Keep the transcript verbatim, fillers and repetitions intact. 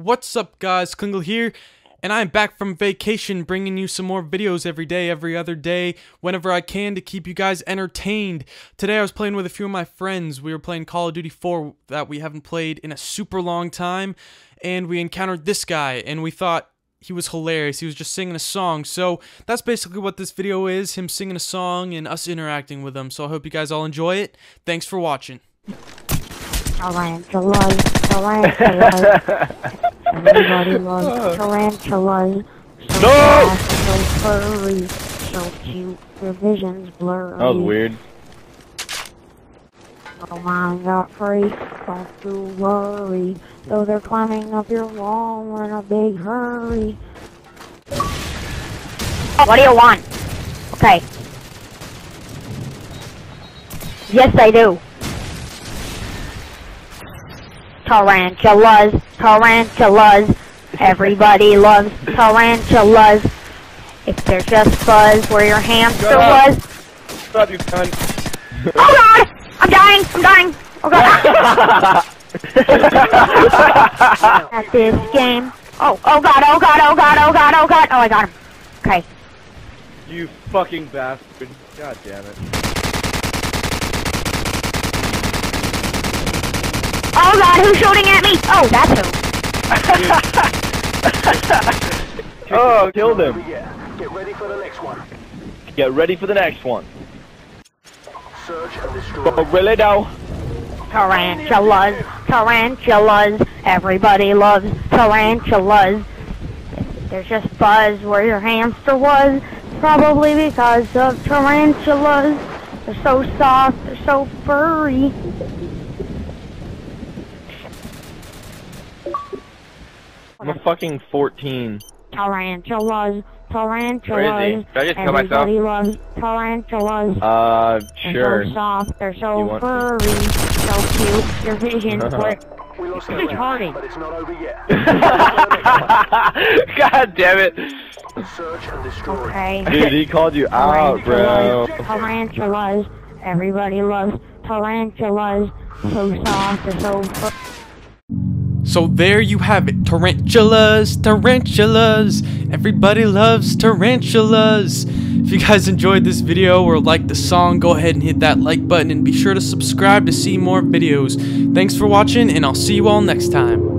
What's up guys, Klingel here, and I'm back from vacation bringing you some more videos every day, every other day, whenever I can to keep you guys entertained. Today I was playing with a few of my friends. We were playing Call of Duty four that we haven't played in a super long time, and we encountered this guy, and we thought he was hilarious. He was just singing a song, so that's basically what this video is, him singing a song and us interacting with him, so I hope you guys all enjoy it. Thanks for watching. Tarantulas, tarantulas, everybody loves tarantulas. So no! Fast, so furry, so cute, their vision's blurry. That was weird. Oh my god, freak, don't you worry, though they're climbing up your wall in a big hurry. What do you want? Okay. Yes, I do. Tarantulas, tarantulas, everybody loves tarantulas. If they're just buzz where your hamster was. Stop, you cunt. Oh god! I'm dying! I'm dying! Oh god! At this game. Oh, oh god, oh god, oh god, oh god, oh god! Oh, I got him. Okay. You fucking bastard. God damn it. Oh god, who's shooting at me? Oh, that's who. Oh, killed him. Get ready for the next one. Get ready for the next one. Search and destroy. Oh, really now? Tarantulas, tarantulas, everybody loves tarantulas. There's just buzz where your hamster was, probably because of tarantulas. They're so soft, they're so furry. I'm a fucking fourteen. Tarantulas, tarantulas. Should I just kill myself? Everybody loves tarantulas. Uh, sure. They're so soft, they're so furry, so cute. Your vision quick. It's retarded. But it's not over yet. God damn it. Search and destroy. Okay. Dude, he called you out, bro. Tarantulas. Everybody loves tarantulas. So soft, they're so furry. So there you have it, tarantulas, tarantulas, everybody loves tarantulas. If you guys enjoyed this video or liked the song, go ahead and hit that like button and be sure to subscribe to see more videos. Thanks for watching, and I'll see you all next time.